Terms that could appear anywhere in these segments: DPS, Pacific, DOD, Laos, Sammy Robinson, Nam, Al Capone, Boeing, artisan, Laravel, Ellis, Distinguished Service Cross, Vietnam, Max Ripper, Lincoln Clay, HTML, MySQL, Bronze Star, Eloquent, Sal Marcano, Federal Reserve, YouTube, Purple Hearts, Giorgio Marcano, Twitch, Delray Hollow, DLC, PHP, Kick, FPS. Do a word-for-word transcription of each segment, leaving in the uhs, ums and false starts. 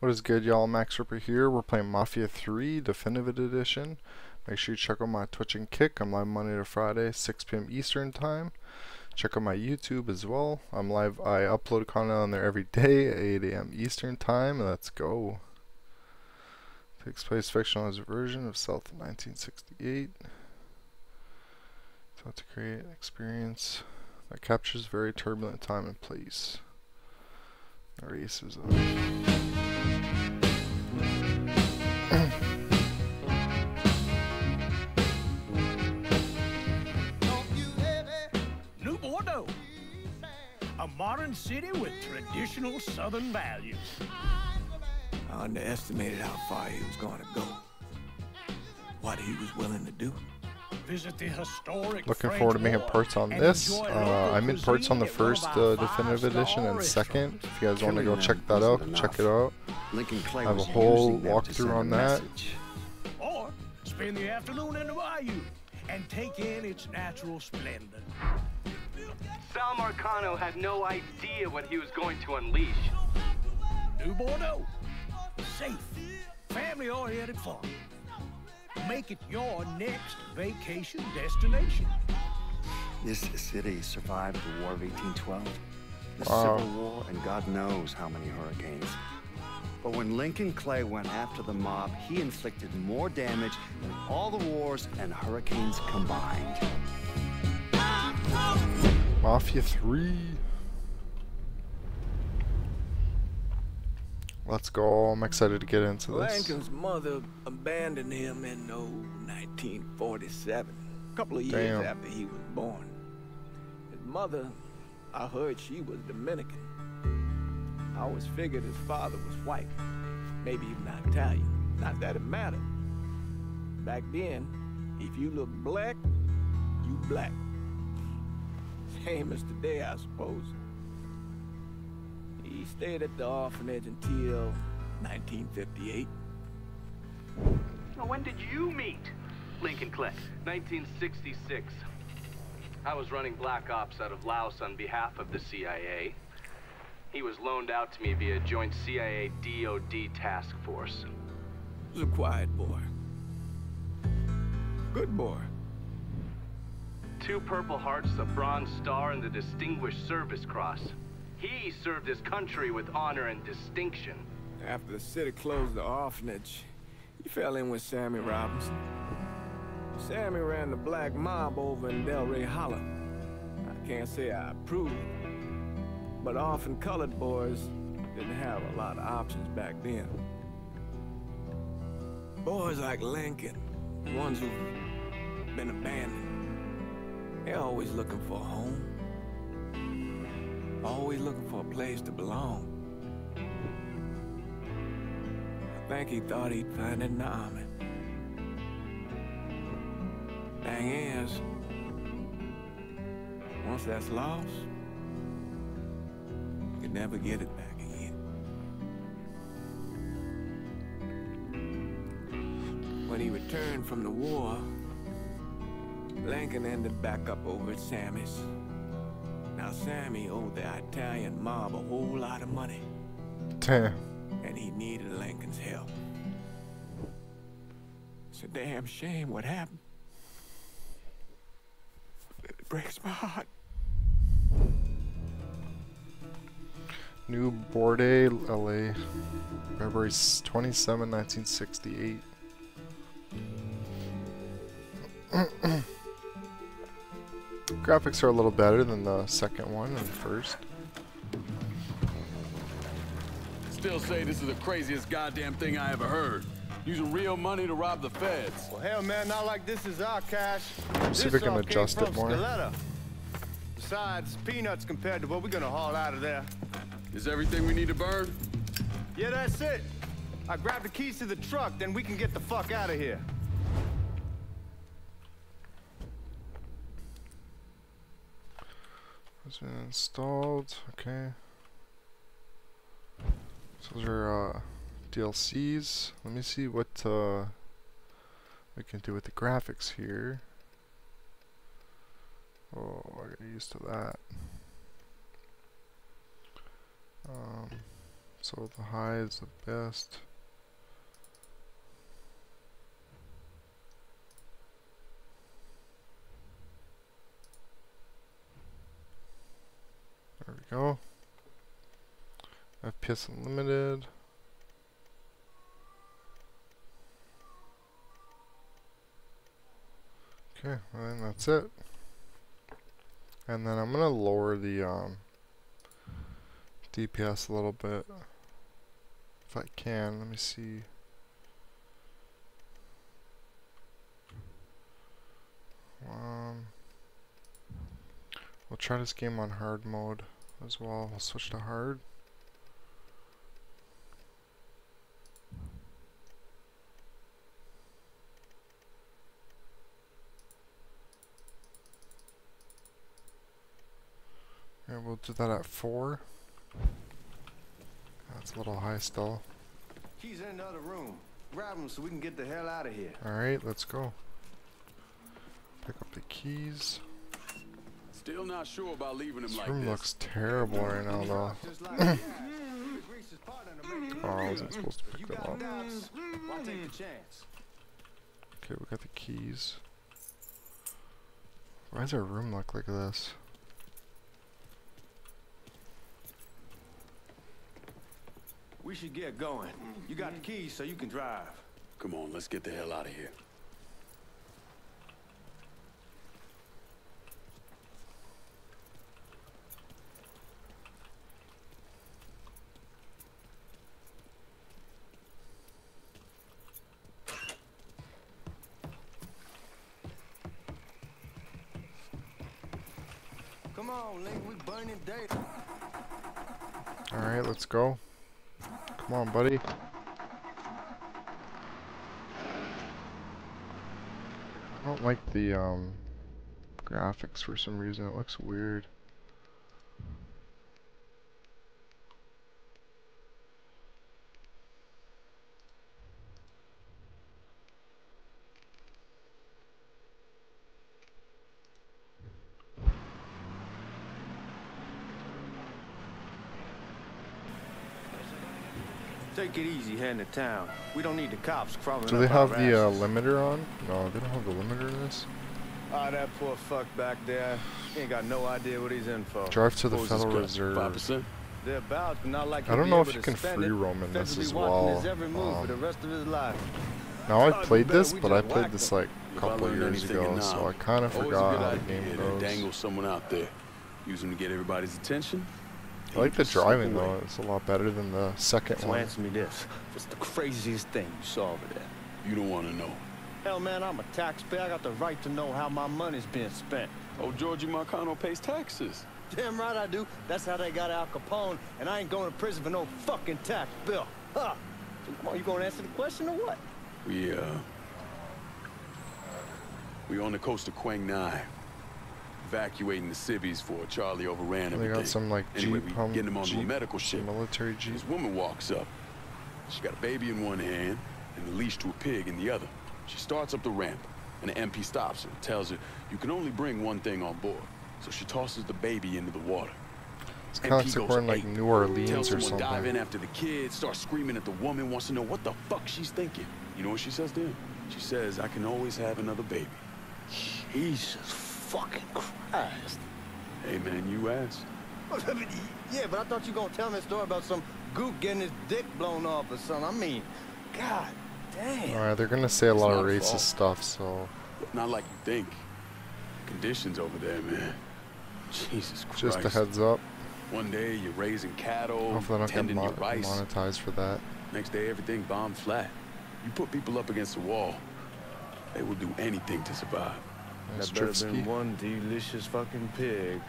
What is good, y'all? Max Ripper here. We're playing Mafia three Definitive Edition. Make sure you check out my Twitch and Kick. I'm live Monday to Friday, six p m Eastern Time. Check out my YouTube as well. I'm live. I upload content on there every day at eight a m Eastern Time. Let's go. Takes place fictionalized version of South nineteen sixty-eight. Thought to create an experience that captures very turbulent time and place. Races of New Bordeaux, a modern city with traditional Southern values. I underestimated how far he was going to go, what he was willing to do. Visit the historic Looking French forward to making parts on this. Uh, I made parts on the first uh, Definitive Edition and second. If you guys want to go check that out, enough. check it out. Lincoln Clay I have a whole walkthrough on that. Or spend the afternoon in the bayou and take in its natural splendor. Sal Marcano had no idea what he was going to unleash. New Bordeaux, safe, family-oriented fun. Make it your next vacation destination. This city survived the War of eighteen twelve, the wow. Civil War, and God knows how many hurricanes. But when Lincoln Clay went after the mob, he inflicted more damage than all the wars and hurricanes combined. Mafia three. Let's go. I'm excited to get into this. Lincoln's mother abandoned him in oh, nineteen forty-seven, a couple of years Damn. after he was born. His mother, I heard she was Dominican. I always figured his father was white, maybe even Italian. Not that it mattered. Back then, if you look black, you black. Same as today, I suppose. He stayed at the orphanage until nineteen fifty-eight. Well, when did you meet Lincoln Clay? nineteen sixty-six. I was running Black Ops out of Laos on behalf of the C I A. He was loaned out to me via joint C I A D O D task force. He was a quiet boy. Good boy. Two Purple Hearts, the Bronze Star, and the Distinguished Service Cross. He served his country with honor and distinction. After the city closed the orphanage, he fell in with Sammy Robinson. Sammy ran the black mob over in Delray Hollow. I can't say I approve, but often colored boys didn't have a lot of options back then. Boys like Lincoln, the ones who've been abandoned, they're always looking for a home. Always looking for a place to belong. I think he thought he'd find it in the army. Thing is, once that's lost, you can never get it back again. When he returned from the war, Lincoln ended back up over at Sammy's. Now Sammy owed the Italian mob a whole lot of money. Damn. And he needed Lincoln's help. It's a damn shame what happened. It breaks my heart. New Bordeaux, L A, February twenty-seventh, nineteen sixty-eight. Graphics are a little better than the second one and the first. Still say this is the craziest goddamn thing I ever heard. Using real money to rob the feds. Well, hell, man, not like this is our cash. See if we can adjust it more. Besides, peanuts compared to what we're gonna haul out of there. Is everything we need to burn? Yeah, that's it. I grab the keys to the truck, then we can get the fuck out of here. It's been installed, okay. So those are uh, D L Cs. Let me see what uh, we can do with the graphics here. Oh, I got used to that. Um, So the high is the best. There we go. F P S unlimited. Okay, well then that's it. And then I'm gonna lower the um, D P S a little bit if I can. Let me see. Um, we'll try this game on hard mode as well. We'll switch to hard. And we'll do that at four. That's a little high still. He's in another room. Grab him so we can get the hell out of here. Alright, let's go. Pick up the keys. Still not sure about leaving him. This room like this. Looks terrible right now though. Oh, I wasn't supposed to pick that up. Okay, we got the keys. Why does our room look like this? We should get going. You got the keys so you can drive. Come on, let's get the hell out of here. Come on, Link, we burning daylight. All right, let's go. Come on, buddy. I don't like the um, graphics for some reason. It looks weird. Take it easy heading to town. We don't need the cops crawling. Do they have the uh, limiter on? No, they don't have the limiter in this. Ah, oh, that poor fuck back there. He ain't got no idea what he's in for. Drive to the Federal Reserve. five percent. They're about not like I don't know if you can free roam in this as well. Um, now I played this, but I played this like a couple years ago, so I kind of forgot how the game goes. Dangle someone out there, use them to get everybody's attention. I like the driving though, it's a lot better than the second one. So answer me this, what's the craziest thing you saw over there? You don't want to know. Hell man, I'm a taxpayer, I got the right to know how my money's being spent. Oh, Giorgio Marcano pays taxes. Damn right I do, that's how they got Al Capone, and I ain't going to prison for no fucking tax bill. Huh? So come on, you going to answer the question or what? We, uh, we on the coast of Quang Nai. Evacuating the civvies for Charlie overran everything. They got some like anyway, Jeep, hum, getting him on Jeep, medical ship. Military Jeep. This woman walks up. She got a baby in one hand and a leash to a pig in the other. She starts up the ramp and the M P stops her and tells her you can only bring one thing on board. So she tosses the baby into the water. It's kind of like, like New Orleans tells or something. Dive in after the kid, starts screaming at the woman, wants to know what the fuck she's thinking. You know what she says then? She says, I can always have another baby. Jesus fucking Christ. Hey man, you asked. Yeah, but I thought you were gonna tell me a story about some gook getting his dick blown off or something. I mean, god damn. Alright, they're gonna say a lot of racist stuff, so. Not like you think. Conditions over there, man. Jesus Christ. Just a heads up. One day you're raising cattle. Hopefully I don't get mon monetized for that. Next day everything bombed flat. You put people up against the wall, they will do anything to survive. That's better than one delicious fucking pig.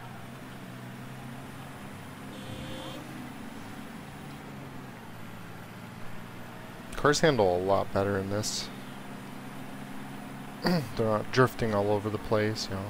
Cars handle a lot better in this. They're not drifting all over the place, you know.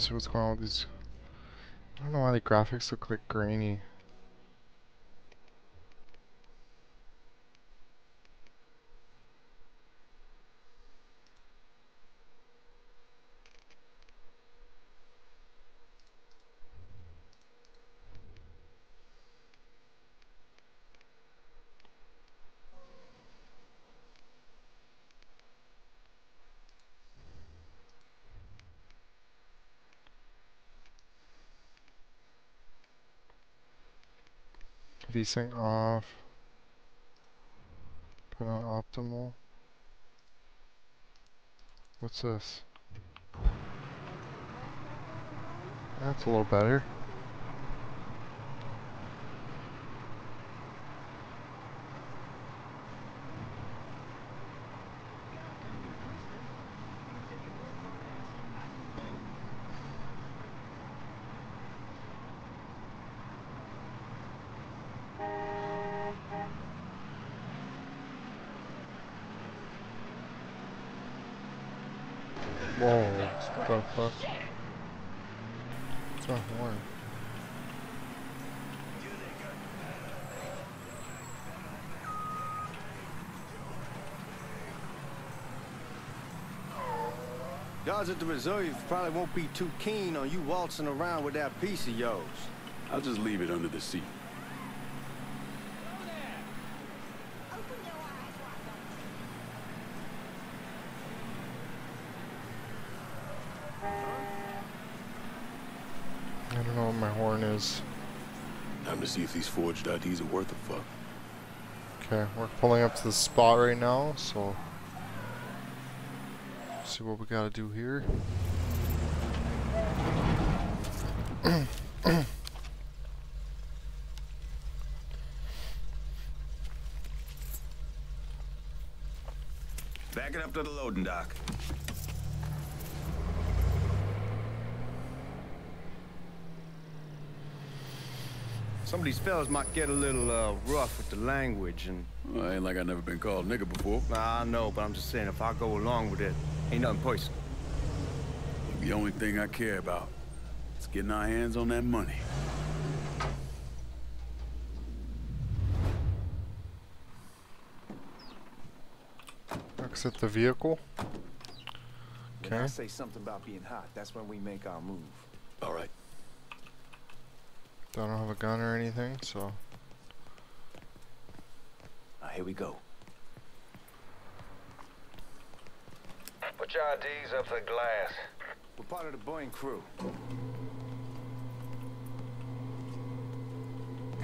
see what's going on with these. I don't know why the graphics look like grainy. These things off, put on optimal. What's this? That's a little better. At the reserve probably won't be too keen on you waltzing around with that piece of yours. I'll just leave it under the seat. I don't know what my horn is. Time to see if these forged I Ds are worth a fuck. Okay, we're pulling up to the spot right now, so see what we gotta do here. Back it up to the loading dock. Some of these fellas might get a little uh, rough with the language and... Well, I ain't like I never been called nigger before. Nah, I know, but I'm just saying if I go along with it, ain't nothing personal. The only thing I care about is getting our hands on that money. Exit the vehicle. Okay. When I say something about being hot, that's when we make our move. All right. Don't have a gun or anything, so. Now, here we go. Put your I Ds up the glass. We're part of the Boeing crew.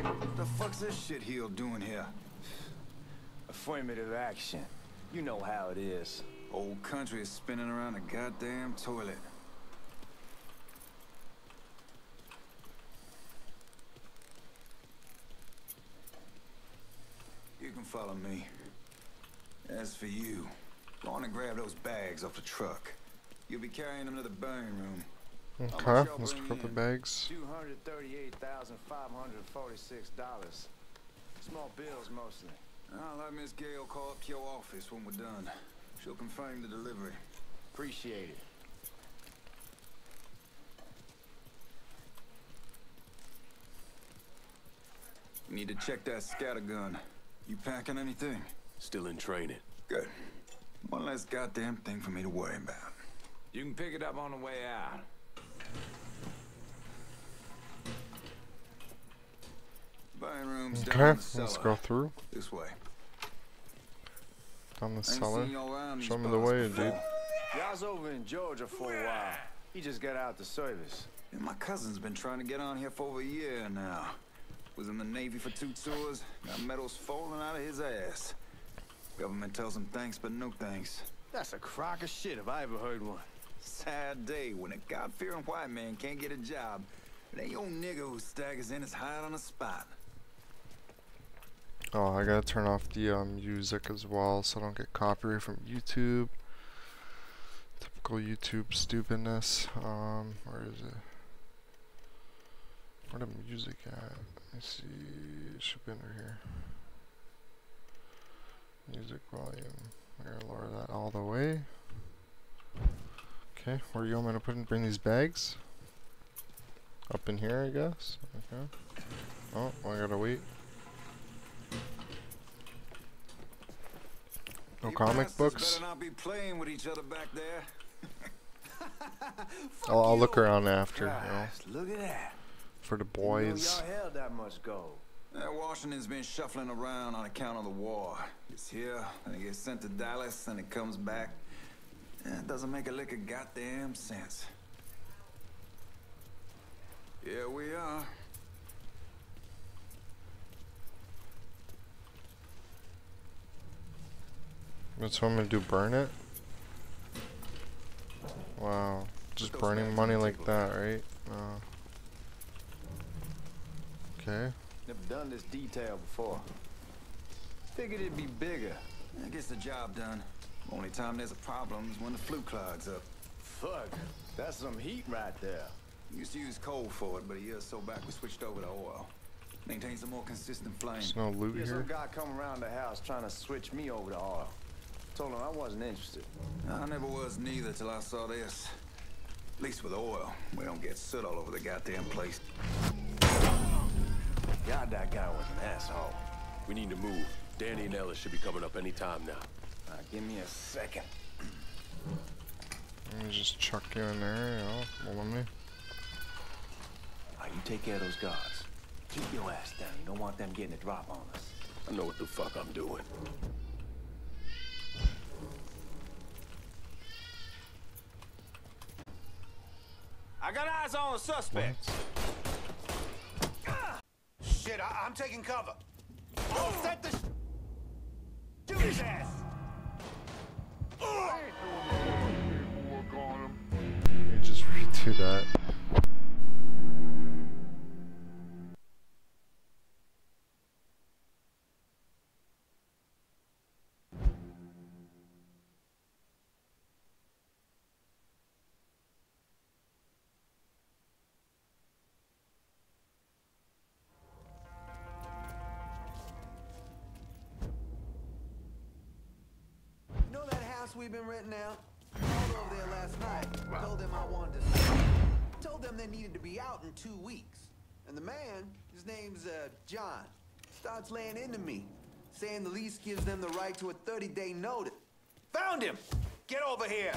What the fuck's this shit heel doing here? Affirmative action. You know how it is. Old country is spinning around a goddamn toilet. You can follow me. As for you, go on and grab those bags off the truck. You'll be carrying them to the burning room. Okay, let's pick up the bags. two hundred thirty-eight thousand five hundred forty-six dollars. Small bills mostly. I'll let Miss Gale call up your office when we're done. She'll confirm the delivery. Appreciate it. You need to check that scatter gun. You packing anything? Still in training. Good. One less goddamn thing for me to worry about. You can pick it up on the way out. Buying rooms down the cellar. Okay, let's go through. This way. Down the cellar. Show me the way, dude. I was over in Georgia for a while. He just got out the service. And my cousin's been trying to get on here for over a year now. Was in the Navy for two tours. Got medals falling out of his ass. Government tells him thanks, but no thanks. That's a crock of shit if I ever heard one. Sad day when a God-fearing white man can't get a job. It ain't your nigga who staggers in his hide on the spot. Oh, I gotta turn off the um, music as well so I don't get copyright from YouTube. Typical YouTube stupidness. Um, where is it? Where the music at? Let me see. It should be under here. Music volume. We're gonna lower that all the way. Okay, where do you want me to put and bring these bags? Up in here, I guess? Okay. Oh, I gotta wait. No comic books? Better not be playing with each other back there. I'll, I'll look around after. Gosh, you know, look at that. For the boys. You know, y'all held that much gold. That Washington's been shuffling around on account of the war. It's here, and it gets sent to Dallas, and it comes back. It doesn't make a lick of goddamn sense. Here we are. That's what I'm gonna do, burn it? Wow, just burning money like that, right? No. Okay. Never done this detail before. Figured it'd be bigger. That gets the job done. Only time there's a problem is when the flue clogs up. Fuck, that's some heat right there. Used to use coal for it, but a year or so back we switched over to oil. Maintains a more consistent flame. There's no loot here. Some guy come around the house trying to switch me over to oil. Told him I wasn't interested. I never was neither till I saw this. At least with oil, we don't get soot all over the goddamn place. God, that guy was an asshole. We need to move. Danny and Ellis should be coming up any time now. Uh, give me a second. Let me just chuck you in there, you know, let me. Alright, you take care of those guards. Keep your ass down. You don't want them getting a drop on us. I know what the fuck I'm doing. I got eyes on the suspects. Shit, I I'm taking cover. I'll set the sh shoot his ass. You just redo that. We've been written out. Called over there last night. Told them I wanted to stay. Told them they needed to be out in two weeks. And the man, his name's uh, John, starts laying into me, saying the lease gives them the right to a thirty day notice. Found him! Get over here!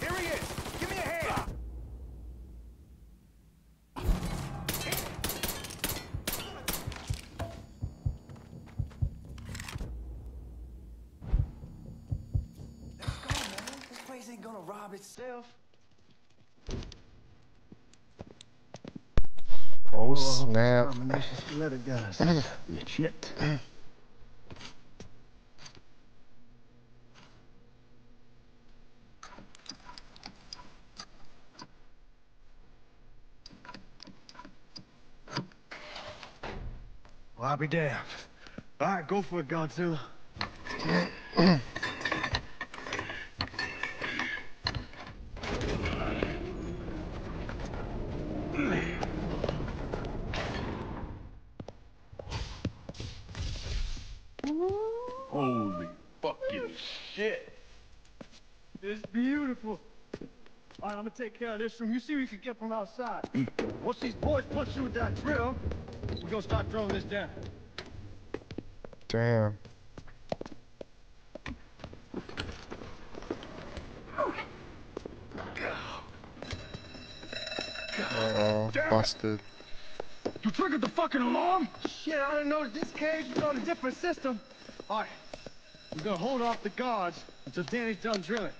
Here he is! Give me a hand! Itself. Oh snap! Let it guys. Shit. Well, I'll be damned. All right, go for it, Godzilla. Take care of this room. You see we can get from outside. Once these boys punch you with that drill, we're gonna start throwing this down. Damn. Uh-oh, busted. You triggered the fucking alarm? Shit, I didn't know this cage was on a different system. Alright, we're gonna hold off the guards until Danny's done drilling.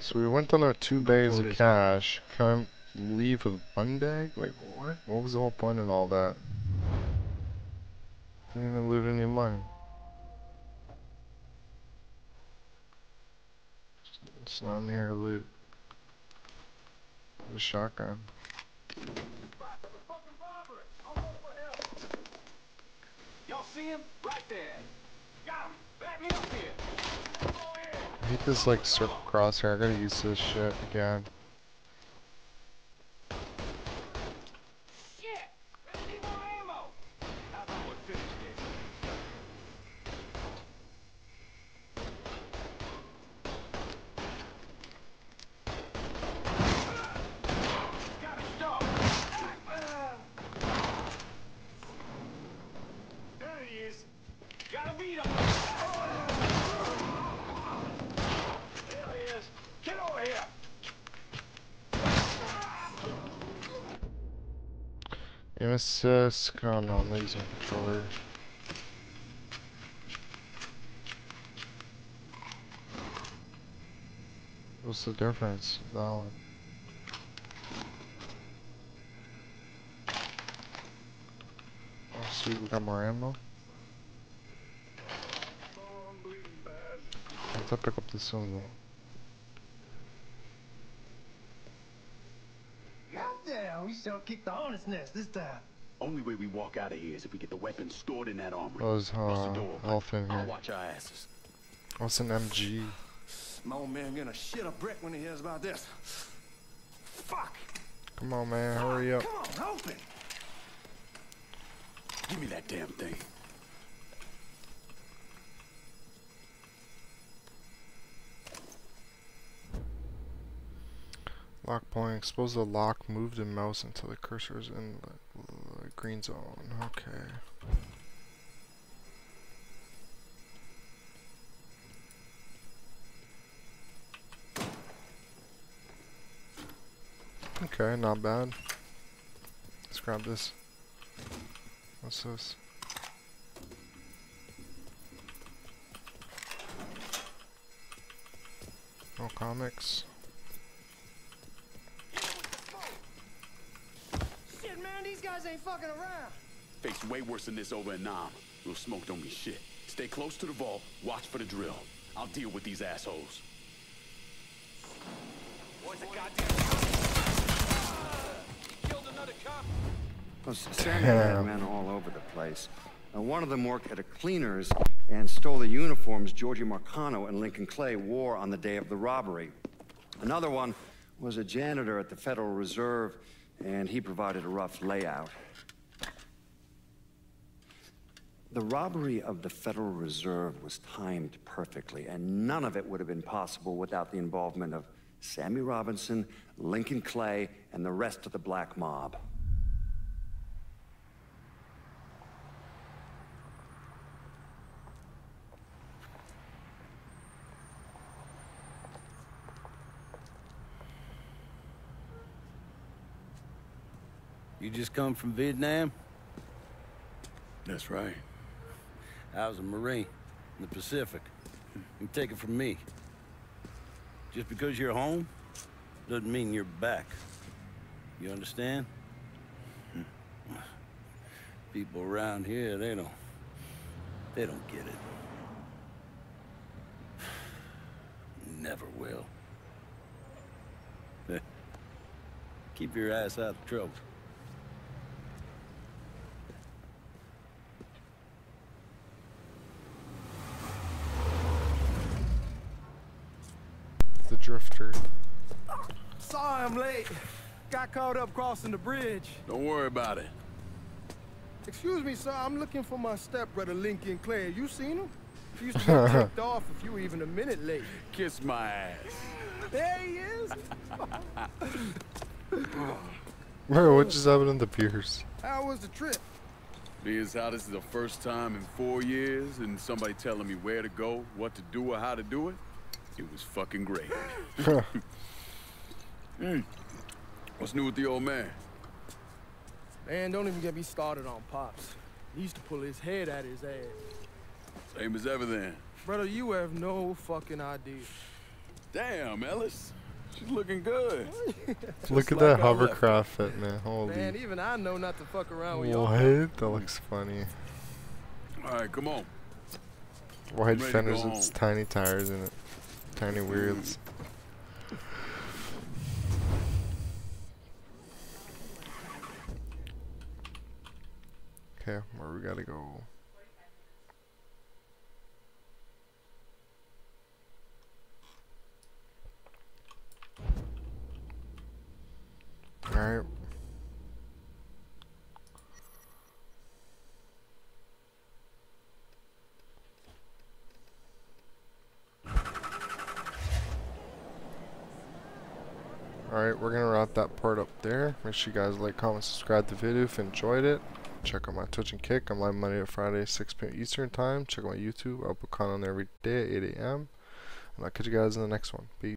So we went on our two bags of cash. Can't leave with one bag? Wait, what? What was the whole point in all that? Didn't even loot any money. It's not near loot. The shotgun. Y'all see him? Right there. Got him. Back me up here. I hate this like circle crosshair, I gotta use this shit again. Shit! Let's get more ammo! I thought we'd finish this. Gotta stop! M S S, come on, laser controller. What's the difference with that one? Oh, see, we got more ammo. Let's pick up the cylinder. We shall kick the hornet's nest this time. Only way we walk out of here is if we get the weapons stored in that armory. Oh, there's health in here. Watch our asses. What's an M G? My old man gonna shit a brick when he hears about this. Fuck! Come on, man, hurry up. Come on, open. Give me that damn thing. Lock point. Expose the lock. Move the mouse until the cursor is in the green zone. Okay. Okay, not bad. Let's grab this. What's this? No comics. These guys ain't fucking around. Face way worse than this over in Nam. Real smoke don't mean shit. Stay close to the vault. Watch for the drill. I'll deal with these assholes. Boys, a goddamn cop. Killed another cop. Well, Sammy had men all over the place. Now, one of them worked at a cleaner's and stole the uniforms Giorgio Marcano and Lincoln Clay wore on the day of the robbery. Another one was a janitor at the Federal Reserve, and he provided a rough layout. The robbery of the Federal Reserve was timed perfectly, and none of it would have been possible without the involvement of Sammy Robinson, Lincoln Clay, and the rest of the black mob. You just come from Vietnam? That's right. I was a Marine in the Pacific. You take it from me. Just because you're home doesn't mean you're back. You understand? People around here, they don't... they don't get it. Never will. Keep your ass out of trouble. Drifter. Sorry I'm late. Got caught up crossing the bridge. Don't worry about it. Excuse me, sir. I'm looking for my stepbrother, Lincoln Clay. You seen him? He used to get ticked off if you were even a minute late. Kiss my ass. There he is. Bro, what just happened in the piers? How was the trip? Being how this is the first time in four years and somebody telling me where to go, what to do, or how to do it, it was fucking great. mm. What's new with the old man? Man, don't even get me started on Pops. He used to pull his head out his ass. Same as ever then. Brother, you have no fucking idea. Damn, Ellis. She's looking good. Look at like that hovercraft fit, man. Holy. Man, even I know not to fuck around with y'all. What? That looks funny. All right, come on. Wide fenders with tiny tires in it. Tiny weirds. Okay, where we gotta go? Alright. Alright, we're gonna wrap that part up there. Make sure you guys like, comment, subscribe to the video if you enjoyed it. Check out my Twitch and Kick. I'm live Monday to Friday at six p m Eastern Time. Check out my YouTube. I'll put content on there every day at eight a m And I'll catch you guys in the next one. Peace.